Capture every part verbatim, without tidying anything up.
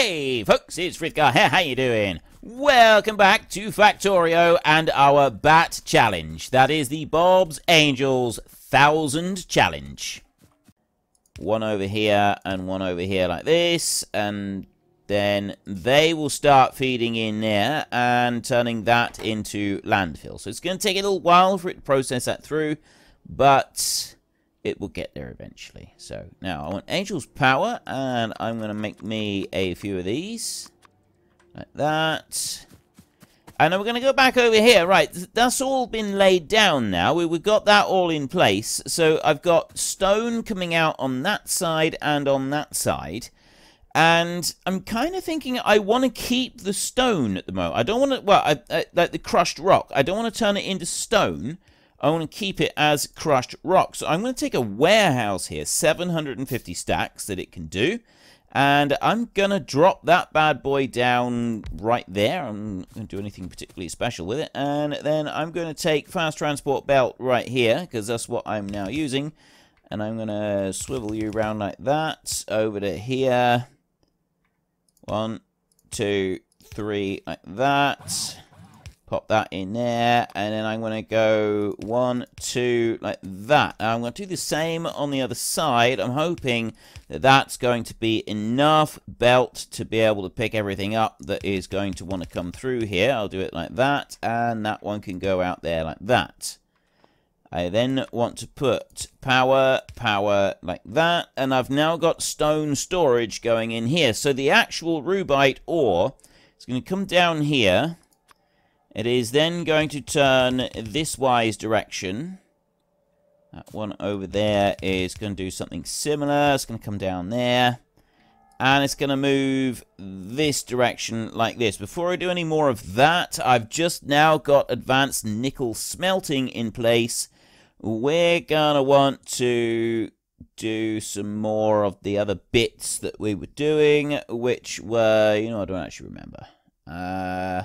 Hey folks, it's Frithgar here, how you doing? Welcome back to Factorio and our Bat Challenge. That is the Bob's Angels Thousand Challenge. One over here and one over here like this, and then they will start feeding in there and turning that into landfill. So it's going to take a little while for it to process that through, but it will get there eventually. So now I want Angel's Power, and I'm going to make me a few of these. Like that. And then we're going to go back over here. Right, that's all been laid down now. We, we've got that all in place. So I've got stone coming out on that side and on that side. And I'm kind of thinking I want to keep the stone at the moment. I don't want to, well, I, I, like the crushed rock. I don't want to turn it into stone. I want to keep it as crushed rock. So I'm going to take a warehouse here, seven hundred fifty stacks that it can do. And I'm going to drop that bad boy down right there. I'm not going to do anything particularly special with it. And then I'm going to take fast transport belt right here, because that's what I'm now using. And I'm going to swivel you around like that over to here. One, two, three, like that. Pop that in there, and then I'm going to go one, two, like that. And I'm going to do the same on the other side. I'm hoping that that's going to be enough belt to be able to pick everything up that is going to want to come through here. I'll do it like that, and that one can go out there like that. I then want to put power, power, like that, and I've now got stone storage going in here. So the actual Rubyte ore is going to come down here. It is then going to turn this wise direction. That one over there is going to do something similar. It's going to come down there. And it's going to move this direction like this. Before I do any more of that, I've just now got advanced nickel smelting in place. We're going to want to do some more of the other bits that we were doing, which were, you know, I don't actually remember. Uh...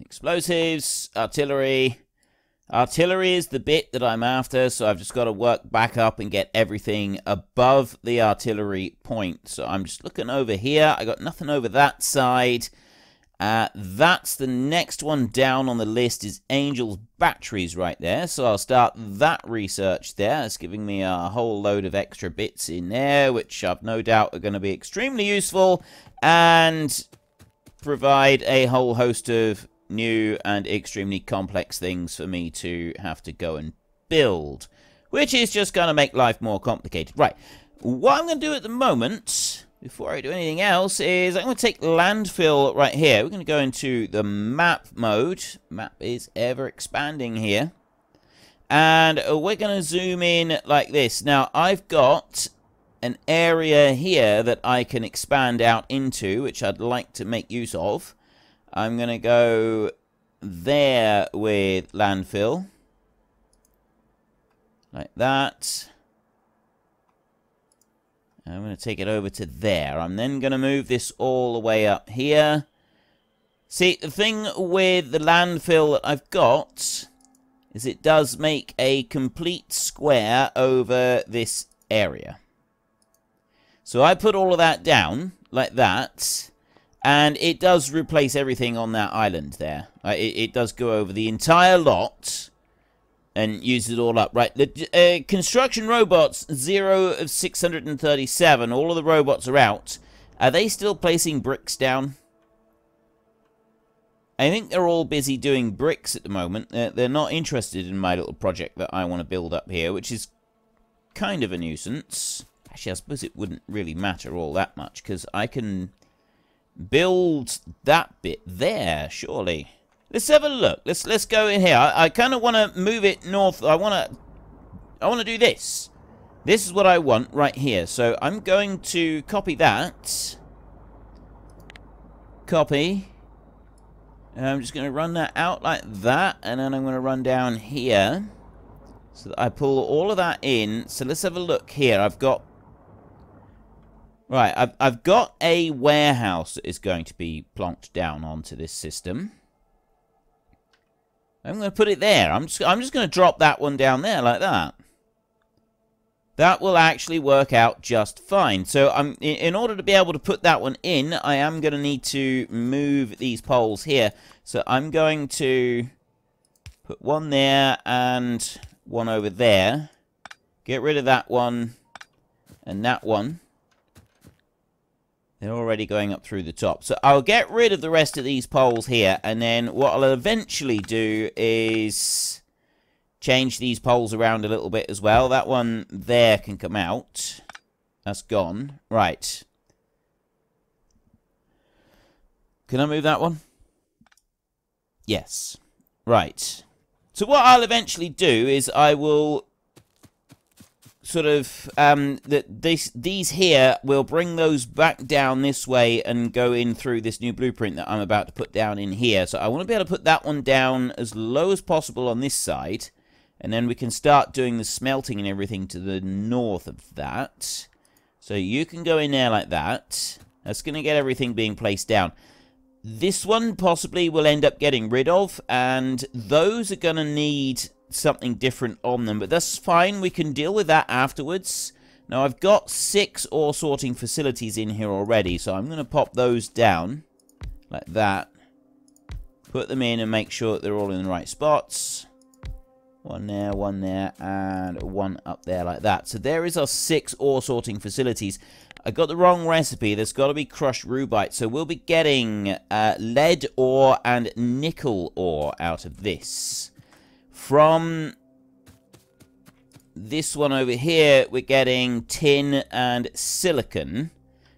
Explosives, artillery. Artillery is the bit that I'm after, so I've just got to work back up and get everything above the artillery point. So I'm just looking over here. I got nothing over that side. Uh, that's the next one down on the list is Angel's batteries right there. So I'll start that research there. It's giving me a whole load of extra bits in there, which I've no doubt are going to be extremely useful and provide a whole host of new and extremely complex things for me to have to go and build, which is just going to make life more complicated. Right, what I'm going to do at the moment, before I do anything else, is I'm going to take landfill right here. We're going to go into the map mode. Map is ever expanding here. And we're going to zoom in like this. Now, I've got an area here that I can expand out into, which I'd like to make use of. I'm going to go there with landfill. Like that. I'm going to take it over to there. I'm then going to move this all the way up here. See, the thing with the landfill that I've got is it does make a complete square over this area. So I put all of that down, like that, and it does replace everything on that island there. Right? It, it does go over the entire lot and use it all up. Right, the uh, construction robots, zero of six hundred thirty-seven. All of the robots are out. Are they still placing bricks down? I think they're all busy doing bricks at the moment. They're, they're not interested in my little project that I want to build up here, which is kind of a nuisance. Actually, I suppose it wouldn't really matter all that much, because I can build that bit there, surely. Let's have a look. Let's let's go in here. I, I kind of want to move it north. I want to I want to do this. This is what I want right here. So I'm going to copy that. Copy. And I'm just going to run that out like that, and then I'm going to run down here. So that I pull all of that in. So let's have a look here. I've got... Right, I've, I've got a warehouse that is going to be plonked down onto this system. I'm going to put it there. I'm just, I'm just going to drop that one down there like that. that will actually work out just fine. So I'm, in order to be able to put that one in, I am going to need to move these poles here. So I'm going to put one there and one over there. Get rid of that one and that one. They're already going up through the top. So I'll get rid of the rest of these poles here. And then what I'll eventually do is change these poles around a little bit as well. That one there can come out. That's gone. Right. Can I move that one? Yes. Right. So what I'll eventually do is I will sort of, um, the, this, these here, we'll bring those back down this way and go in through this new blueprint that I'm about to put down in here. So I want to be able to put that one down as low as possible on this side. And then we can start doing the smelting and everything to the north of that. So you can go in there like that. That's going to get everything being placed down. This one possibly will end up getting rid of, and those are going to need something different on them. But that's fine. We can deal with that afterwards. Now, I've got six ore sorting facilities in here already, so I'm going to pop those down like that. Put them in and make sure that they're all in the right spots. One there, one there, and one up there like that. So there is our six ore sorting facilities. I got the wrong recipe. There's got to be crushed rubite. So we'll be getting uh, lead ore and nickel ore out of this. From this one over here, we're getting tin and silicon.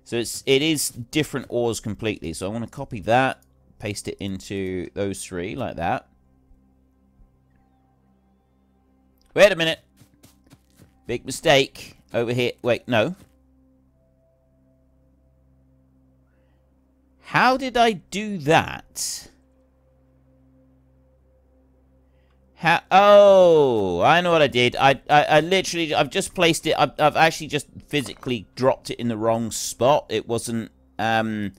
So it's, it is different ores completely. So I want to copy that, paste it into those three like that. Wait a minute. Big mistake over here. Wait, no. How did I do that? How, oh, I know what I did. I, I, I literally, I've just placed it. I've, I've actually just physically dropped it in the wrong spot. It wasn't, um,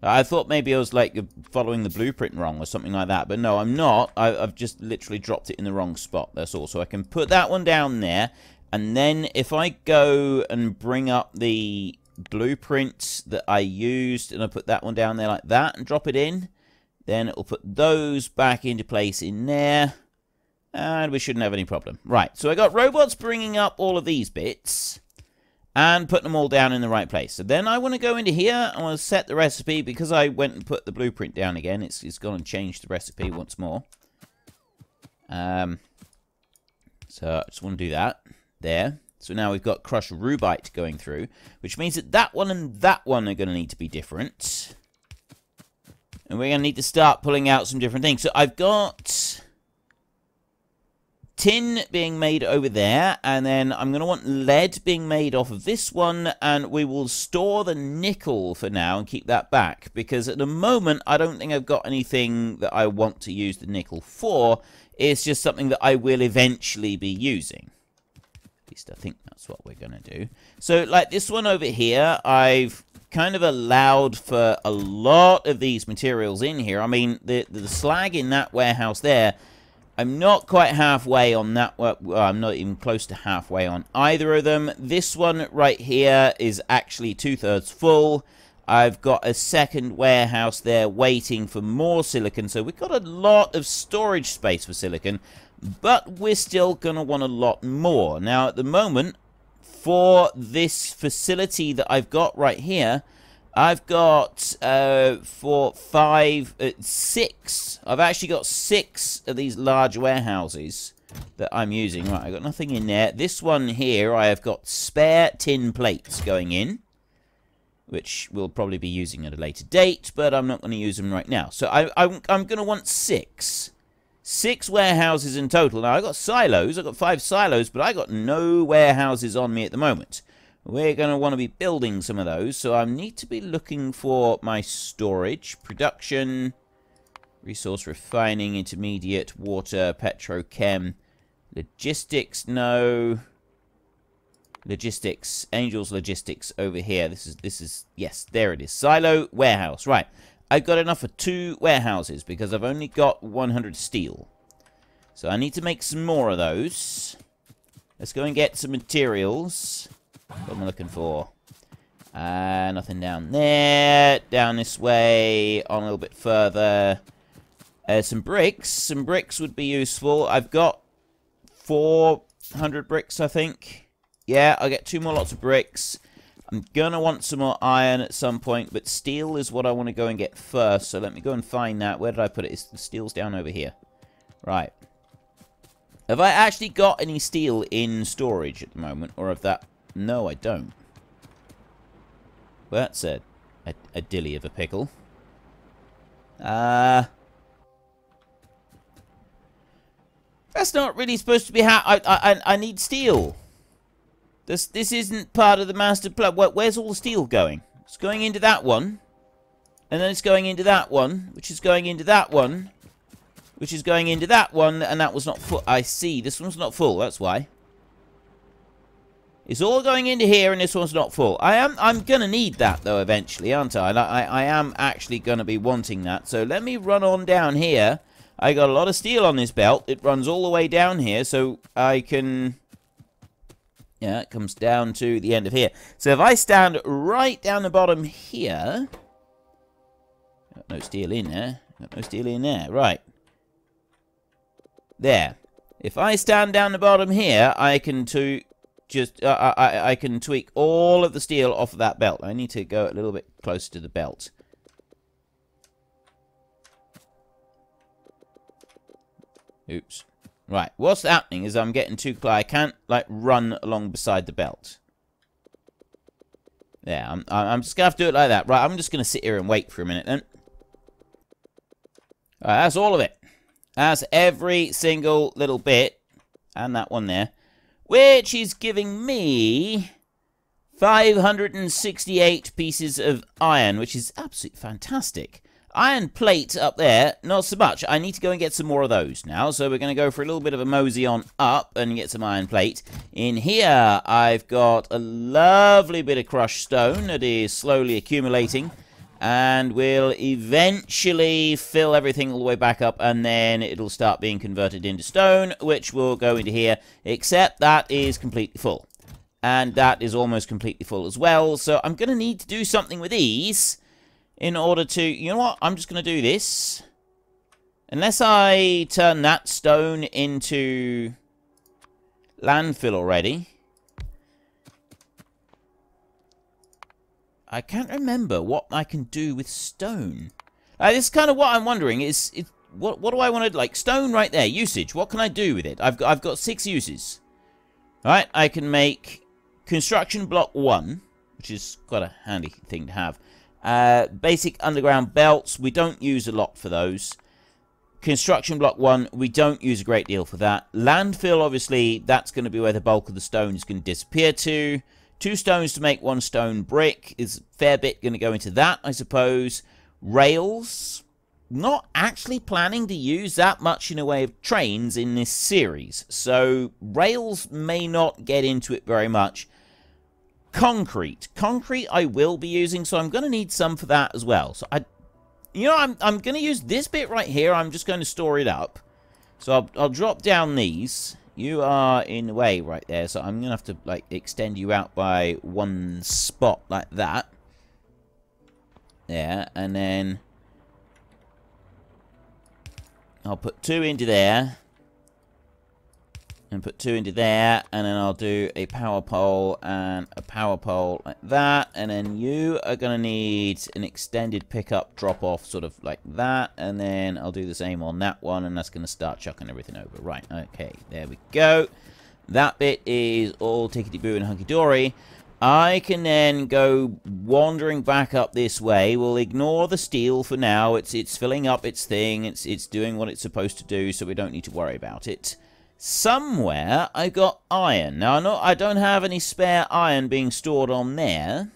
I thought maybe I was like following the blueprint wrong or something like that, but no, I'm not. I, I've just literally dropped it in the wrong spot. That's all. So I can put that one down there, and then if I go and bring up the blueprints that I used, and I put that one down there like that and drop it in, then it will put those back into place in there, and we shouldn't have any problem. Right. So I got robots bringing up all of these bits and putting them all down in the right place. So then I want to go into here. I want to set the recipe, because I went and put the blueprint down again. It's, it's gone and changed the recipe once more. Um, so I just want to do that. There. So now we've got crushed rubite going through, which means that that one and that one are going to need to be different. And we're going to need to start pulling out some different things. So I've got tin being made over there, and then I'm going to want lead being made off of this one, and we will store the nickel for now and keep that back, because at the moment I don't think I've got anything that I want to use the nickel for. It's just something that I will eventually be using. At least I think that's what we're going to do. So like this one over here, I've kind of allowed for a lot of these materials in here. I mean, the, the slag in that warehouse there, I'm not quite halfway on that one. Well, I'm not even close to halfway on either of them. This one right here is actually two-thirds full. I've got a second warehouse there waiting for more silicon. So we've got a lot of storage space for silicon, but we're still going to want a lot more. Now, at the moment, for this facility that I've got right here, I've got uh, four, five, uh, six. I've actually got six of these large warehouses that I'm using. Right, I've got nothing in there. This one here, I have got spare tin plates going in, which we'll probably be using at a later date, but I'm not going to use them right now. So I, I'm, I'm going to want six. Six warehouses in total. Now, I've got silos. I've got five silos, but I've got no warehouses on me at the moment. We're going to want to be building some of those, so I need to be looking for my storage, production, resource refining, intermediate, water, petrochem, logistics, no, logistics, Angel's logistics over here. This is, this is, yes, there it is, silo, warehouse, right. I've got enough for two warehouses because I've only got one hundred steel. So I need to make some more of those. Let's go and get some materials. What am I looking for? Uh, nothing down there. Down this way. On a little bit further. Uh, some bricks. Some bricks would be useful. I've got four hundred bricks, I think. Yeah, I'll get two more lots of bricks. I'm gonna want some more iron at some point, but steel is what I want to go and get first, so let me go and find that. Where did I put it? It's, the steel's down over here. Right. Have I actually got any steel in storage at the moment, or have that... No, I don't. Well, that's a, a, a dilly of a pickle. Uh... That's not really supposed to be how... I, I, I need steel. This this isn't part of the master plan. Where, where's all the steel going? It's going into that one. And then it's going into that one. Which is going into that one. Which is going into that one. And that was not full. I see. This one's not full. That's why. It's all going into here and this one's not full. I am, I'm going to need that though eventually, aren't I? I, I am actually going to be wanting that. So let me run on down here. I got a lot of steel on this belt. It runs all the way down here. So I can... Yeah, it comes down to the end of here. So if I stand right down the bottom here... Got no steel in there. Got no steel in there. Right. There. If I stand down the bottom here, I can to just uh, I, I can tweak all of the steel off of that belt. I need to go a little bit closer to the belt. Oops. Right, what's happening is I'm getting too close. I can't, like, run along beside the belt. Yeah, I'm, I'm just going to have to do it like that. Right, I'm just going to sit here and wait for a minute then. Alright, that's all of it. That's every single little bit. And that one there. Which is giving me five hundred sixty-eight pieces of iron, which is absolutely fantastic. Iron plate up there, not so much. I need to go and get some more of those now. So we're going to go for a little bit of a mosey on up and get some iron plate. In here, I've got a lovely bit of crushed stone that is slowly accumulating. And we'll eventually fill everything all the way back up. And then it'll start being converted into stone, which will go into here. Except that is completely full. And that is almost completely full as well. So I'm going to need to do something with these. In order to... You know what? I'm just going to do this. Unless I turn that stone into landfill already. I can't remember what I can do with stone. Uh, this is kind of what I'm wondering. Is it, what, what do I want to... Like, stone right there. Usage. What can I do with it? I've got, I've got six uses. Alright, I can make construction block one. Which is quite a handy thing to have. Uh, basic underground belts, we don't use a lot for those. Construction block one, we don't use a great deal for that. Landfill, obviously, that's going to be where the bulk of the stone is going to disappear to. Two stones to make one stone brick is a fair bit going to go into that, I suppose. Rails, not actually planning to use that much in a way of trains in this series. So, rails may not get into it very much. Concrete. Concrete I will be using, so I'm going to need some for that as well. So, I, you know, I'm, I'm going to use this bit right here. I'm just going to store it up. So, I'll, I'll drop down these. You are in the way right there, so I'm going to have to, like, extend you out by one spot like that. There, and then I'll put two into there. And put two into there, and then I'll do a power pole and a power pole like that. And then you are going to need an extended pickup drop-off sort of like that. And then I'll do the same on that one, and that's going to start chucking everything over. Right, okay, there we go. That bit is all tickety-boo and hunky-dory. I can then go wandering back up this way. We'll ignore the steel for now. It's it's filling up its thing. It's, it's doing what it's supposed to do, so we don't need to worry about it. Somewhere I got iron. Now, I know I don't have any spare iron being stored on there.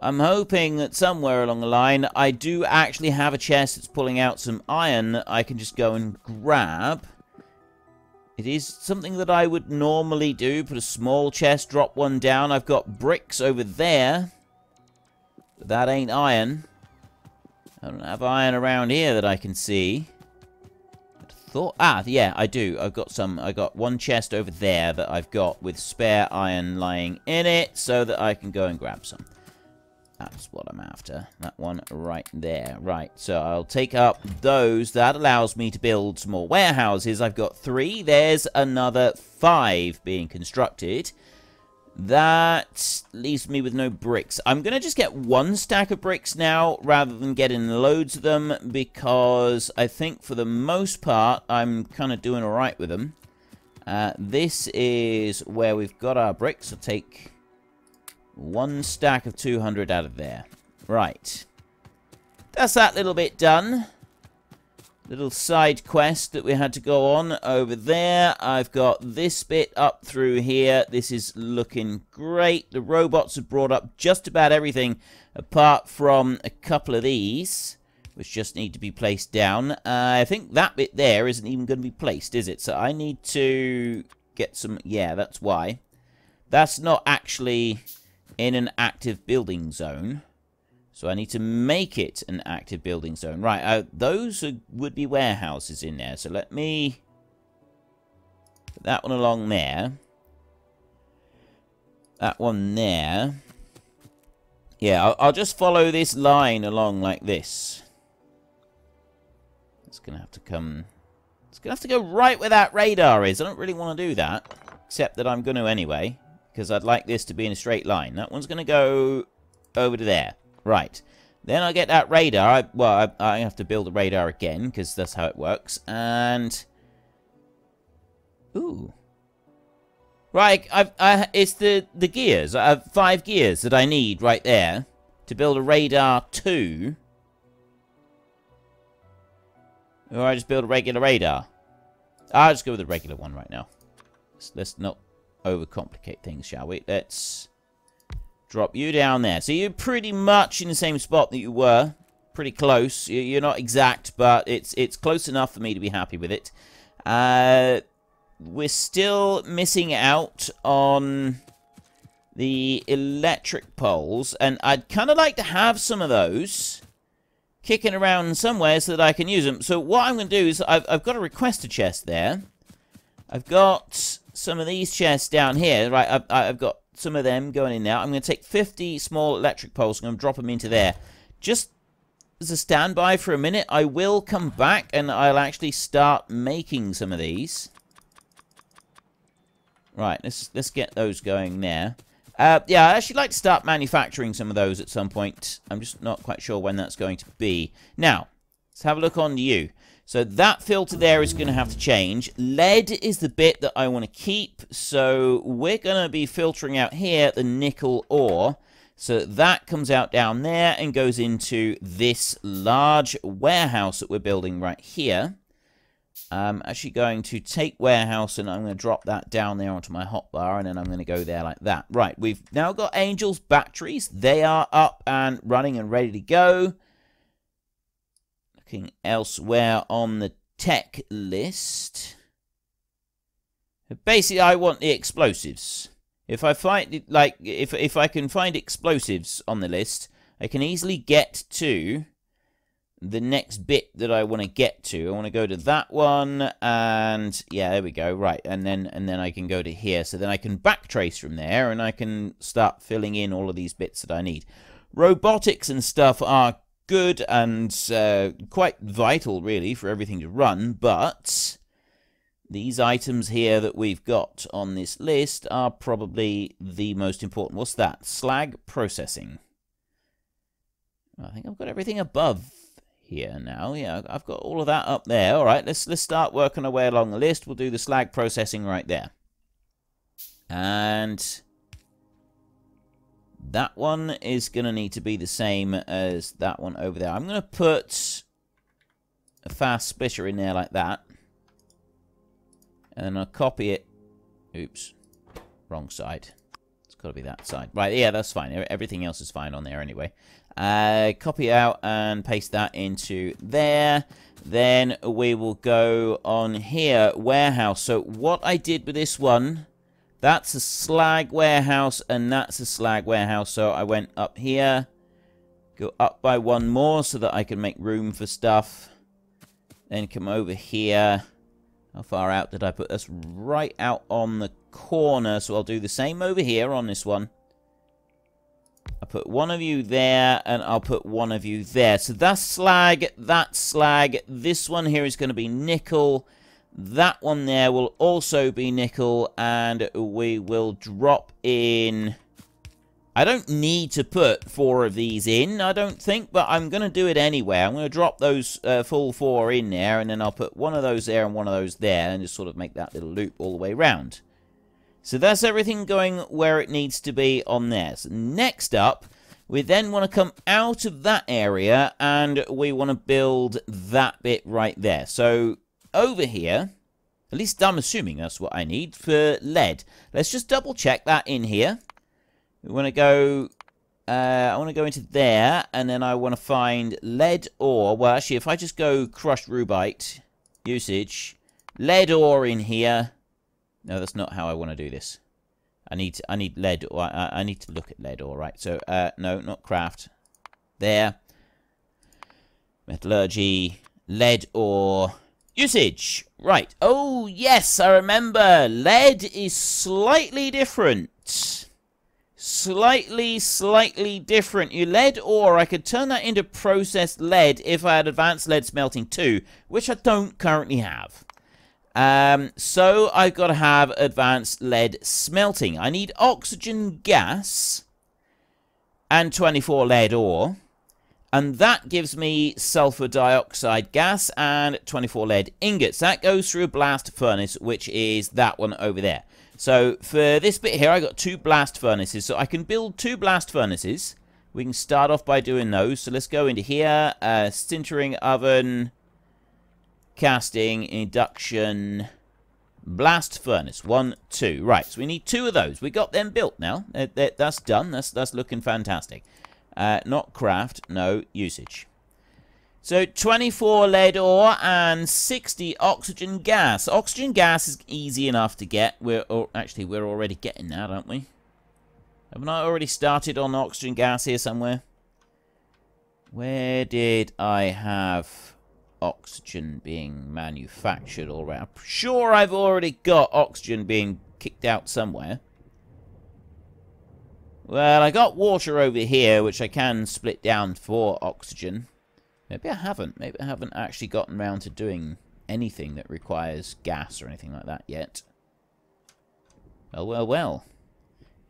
I'm hoping that somewhere along the line I do actually have a chest that's pulling out some iron that I can just go and grab. It is something that I would normally do. Put a small chest, drop one down. I've got bricks over there. But that ain't iron. I don't have iron around here that I can see. thought. Ah, yeah, I do. I've got some. I got one chest over there that I've got with spare iron lying in it so that I can go and grab some. That's what I'm after. That one right there. Right, so I'll take up those. That allows me to build some more warehouses. I've got three. There's another five being constructed. That leaves me with no bricks. I'm going to just get one stack of bricks now rather than getting loads of them, because I think for the most part I'm kind of doing all right with them. Uh, this is where we've got our bricks. I'll take one stack of two hundred out of there. Right. That's that little bit done. Little side quest that we had to go on over there. I've got this bit up through here. This is looking great. The robots have brought up just about everything apart from a couple of these, which just need to be placed down. Uh, I think that bit there isn't even going to be placed, is it? So I need to get some... Yeah, that's why. That's not actually in an active building zone. So I need to make it an active building zone. Right, uh, those are, would be warehouses in there. So let me put that one along there. That one there. Yeah, I'll, I'll just follow this line along like this. It's going to have to come... It's going to have to go right where that radar is. I don't really want to do that. Except that I'm going to anyway. Because I'd like this to be in a straight line. That one's going to go over to there. Right, then I get that radar. I, well, I, I have to build a radar again, because that's how it works. And ooh, right, I've, I it's the the gears. I have five gears that I need right there to build a radar two. Or I just build a regular radar. I'll just go with the regular one right now. Let's, let's not overcomplicate things, shall we? Let's. Drop you down there. So you're pretty much in the same spot that you were. Pretty close. You're not exact, but it's it's close enough for me to be happy with it. Uh, we're still missing out on the electric poles. And I'd kind of like to have some of those kicking around somewhere so that I can use them. So what I'm going to do is I've, I've got a requester chest there. I've got some of these chests down here. Right, I've, I've got... some of them going in now. I'm going to take fifty small electric poles. I'm going to drop them into there. Just as a standby for a minute, I will come back and I'll actually start making some of these. Right, let's let's get those going there. Uh, yeah, I'd actually like to start manufacturing some of those at some point. I'm just not quite sure when that's going to be. Now, let's have a look on you. So that filter there is going to have to change. Lead is the bit that I want to keep. So we're going to be filtering out here the nickel ore. So that comes out down there and goes into this large warehouse that we're building right here. I'm actually going to take warehouse and I'm going to drop that down there onto my hotbar. And then I'm going to go there like that. Right, we've now got Angel's batteries. They are up and running and ready to go. Looking elsewhere on the tech list. Basically, I want the explosives. If I find like if if I can find explosives on the list, I can easily get to the next bit that I want to get to. I want to go to that one, and yeah, there we go. Right, and then and then I can go to here. So then I can backtrace from there, and I can start filling in all of these bits that I need. Robotics and stuff are good and uh, quite vital, really, for everything to run, but these items here that we've got on this list are probably the most important. What's that? Slag processing. I think I've got everything above here now. Yeah, I've got all of that up there. All right, let's, let's start working our way along the list. We'll do the slag processing right there. And... that one is going to need to be the same as that one over there. I'm going to put a fast splitter in there like that. And I'll copy it. Oops. Wrong side. It's got to be that side. Right, yeah, that's fine. Everything else is fine on there anyway. Uh, copy out and paste that into there. Then we will go on here. Warehouse. So what I did with this one... that's a slag warehouse, and that's a slag warehouse. So I went up here, go up by one more so that I can make room for stuff. Then come over here, How far out did I put this? Right out on the corner. So I'll do the same over here on this one. I'll put one of you there, and I'll put one of you there. So that's slag, that's slag. This one here is going to be nickel. That one there will also be nickel, and we will drop in... I don't need to put four of these in, I don't think, but I'm going to do it anyway. I'm going to drop those uh, full four in there, and then I'll put one of those there and one of those there, and just sort of make that little loop all the way round. So that's everything going where it needs to be on there. So next up, we then want to come out of that area, and we want to build that bit right there. So over here, at least I'm assuming that's what I need for lead. Let's just double check that in here. We want to go, uh, I want to go into there, and then I want to find lead ore. Well, actually, if I just go crushed Rubyte, usage, lead ore in here. No, that's not how I want to do this. I need, to, I need lead ore. I, I need to look at lead ore, right? So, uh, no, not craft. There. Metallurgy, lead ore, usage. Right. Oh, yes, I remember. Lead is slightly different. Slightly, slightly different. You lead ore, I could turn that into processed lead if I had advanced lead smelting too, which I don't currently have. Um, so I've got to have advanced lead smelting. I need oxygen gas and twenty-four lead ore, and that gives me sulfur dioxide gas and twenty-four lead ingots. That goes through a blast furnace, which is that one over there. So for this bit here, I got two blast furnaces. So I can build two blast furnaces. We can start off by doing those. So let's go into here. Uh, sintering oven, casting, induction, blast furnace. One, two. Right. So we need two of those. We got them built now. Uh, that, that's done. That's that's looking fantastic. Uh, not craft. No usage. So twenty-four lead ore and sixty oxygen gas. Oxygen gas is easy enough to get. We're or actually we're already getting that, aren't we? Haven't I already started on oxygen gas here somewhere? Where did I have oxygen being manufactured already? I'm sure I've already got oxygen being kicked out somewhere. Well, I got water over here, which I can split down for oxygen. Maybe I haven't. Maybe I haven't actually gotten around to doing anything that requires gas or anything like that yet. Oh, well, well.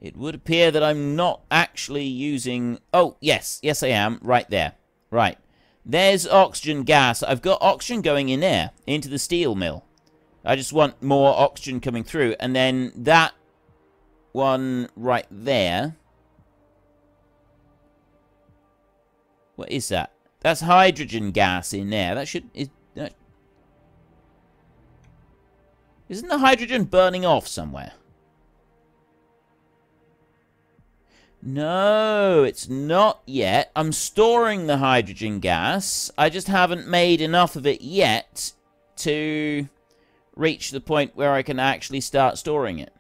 It would appear that I'm not actually using... Oh, yes. Yes, I am. Right there. Right. There's oxygen gas. I've got oxygen going in there, into the steel mill. I just want more oxygen coming through. And then that one right there. What is that? That's hydrogen gas in there. That should... Is, that, isn't the hydrogen burning off somewhere? No, it's not yet. I'm storing the hydrogen gas. I just haven't made enough of it yet to reach the point where I can actually start storing it.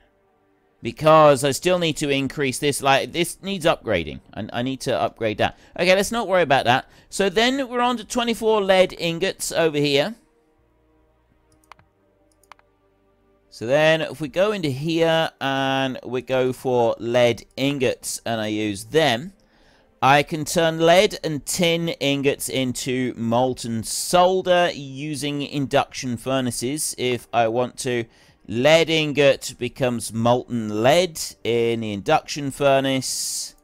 Because I still need to increase this. Like, this needs upgrading. I, I need to upgrade that. Okay, let's not worry about that. So then we're on to twenty-four lead ingots over here. So then if we go into here and we go for lead ingots and I use them, I can turn lead and tin ingots into molten solder using induction furnaces if I want to. Lead ingot becomes molten lead in the induction furnace,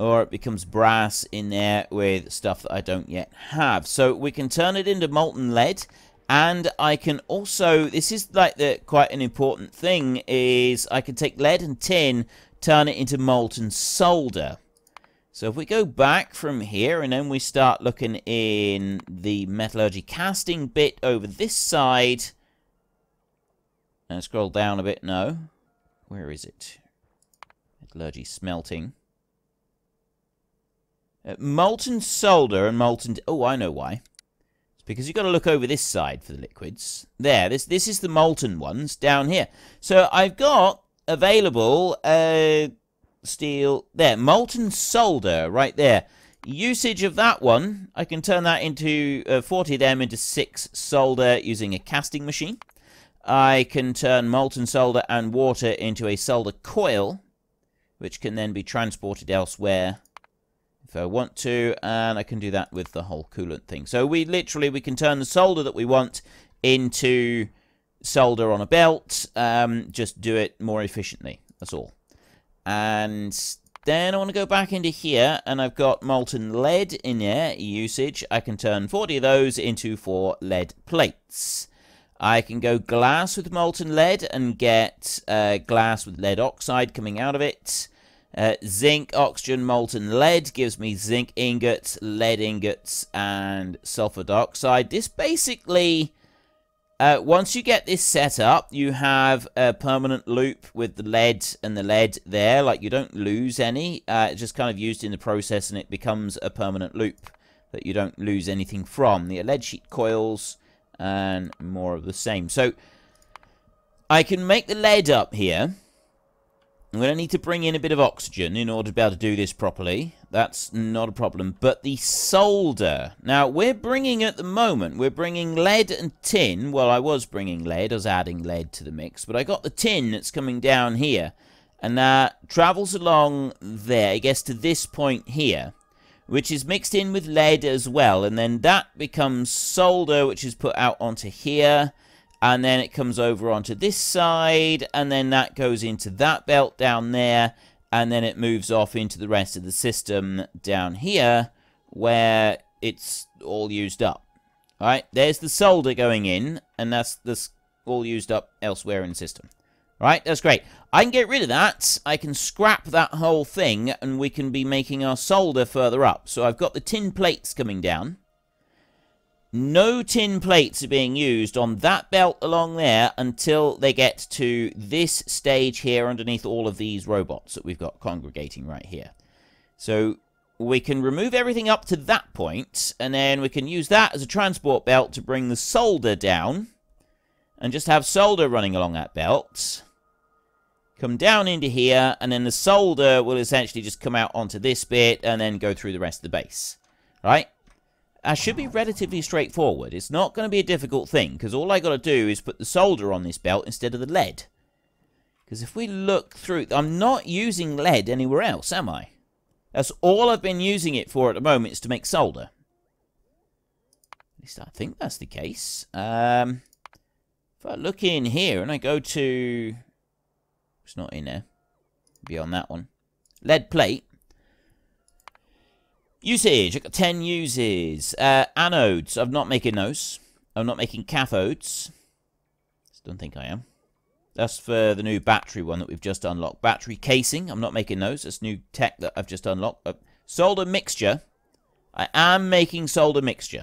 or it becomes brass in there with stuff that I don't yet have. So we can turn it into molten lead, and I can also, this is like the quite an important thing, is I can take lead and tin, turn it into molten solder. So if we go back from here and then we start looking in the metallurgy casting bit over this side, and scroll down a bit, no. Where is it? Metallurgy smelting. Uh, molten solder and molten... Oh, I know why. It's because you've got to look over this side for the liquids. There, this this is the molten ones down here. So I've got available uh, steel... There, molten solder right there. usage of that one, I can turn that into uh, forty of them into six solder using a casting machine. I can turn molten solder and water into a solder coil, which can then be transported elsewhere if I want to, and I can do that with the whole coolant thing. So we literally, we can turn the solder that we want into solder on a belt, um, just do it more efficiently, that's all. And then I want to go back into here, and I've got molten lead in there, usage. I can turn forty of those into four lead plates. I can go glass with molten lead and get uh, glass with lead oxide coming out of it. Uh, zinc, oxygen, molten lead gives me zinc ingots, lead ingots, and sulfur dioxide. This basically, uh, once you get this set up, you have a permanent loop with the lead and the lead there. Like, you don't lose any. Uh, it's just kind of used in the process, and it becomes a permanent loop that you don't lose anything from. The lead sheet coils and more of the same. So I can make the lead up here. I'm going to need to bring in a bit of oxygen in order to be able to do this properly. That's not a problem. But the solder. Now, we're bringing, at the moment, we're bringing lead and tin. Well, I was bringing lead. I was adding lead to the mix. But I got the tin that's coming down here. And that travels along there. It gets to this point here, which is mixed in with lead as well. And then that becomes solder, which is put out onto here. And then it comes over onto this side, and then that goes into that belt down there, and then it moves off into the rest of the system down here, where it's all used up. All right, there's the solder going in, and that's, that's all used up elsewhere in the system. All right, that's great. I can get rid of that. I can scrap that whole thing, and we can be making our solder further up. So I've got the tin plates coming down. No tin plates are being used on that belt along there until they get to this stage here underneath all of these robots that we've got congregating right here. So we can remove everything up to that point, and then we can use that as a transport belt to bring the solder down and just have solder running along that belt. Come down into here, and then the solder will essentially just come out onto this bit and then go through the rest of the base. Right? That should be relatively straightforward. It's not going to be a difficult thing, because all I got to do is put the solder on this belt instead of the lead. Because if we look through, I'm not using lead anywhere else, am I? That's all I've been using it for at the moment, is to make solder. At least I think that's the case. Um, if I look in here and I go to, it's not in there. Be on that one. Lead plate. Usage, I've got ten uses. Uh, anodes, I'm not making those. I'm not making cathodes. I don't think I am. That's for the new battery one that we've just unlocked. Battery casing, I'm not making those. That's new tech that I've just unlocked. Uh, solder mixture. I am making solder mixture.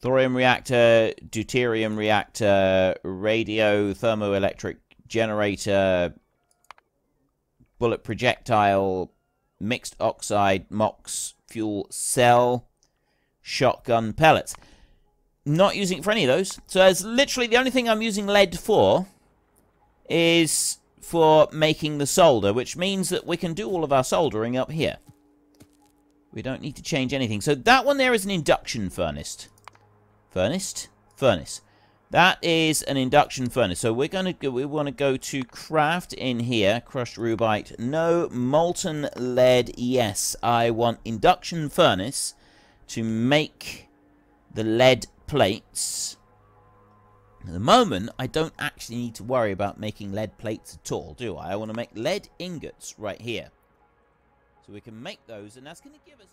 Thorium reactor, deuterium reactor, radio, thermoelectric generator, bullet projectile, mixed oxide, MOX, fuel cell, shotgun pellets. Not using it for any of those. So that's literally the only thing I'm using lead for, is for making the solder, which means that we can do all of our soldering up here. We don't need to change anything. So that one there is an induction furnace. Furnace? Furnace. That is an induction furnace. So we're going to go, we want to go to craft in here. Crushed rubite, no. Molten lead, yes. I want induction furnace to make the lead plates. At the moment, I don't actually need to worry about making lead plates at all, do I? I want to make lead ingots right here. So we can make those, and that's going to give us...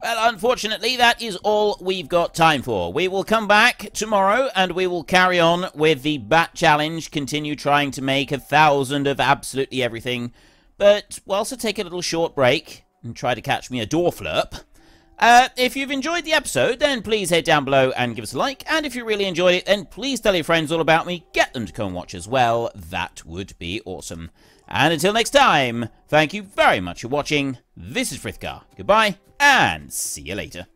Well, unfortunately, that is all we've got time for. We will come back tomorrow, and we will carry on with the Bat Challenge, continue trying to make a thousand of absolutely everything. But we'll also take a little short break and try to catch me a door flurp. Uh, if you've enjoyed the episode, then please head down below and give us a like. And if you really enjoyed it, then please tell your friends all about me. Get them to come and watch as well. That would be awesome. And until next time, thank you very much for watching. This is Frithgar. Goodbye, and see you later.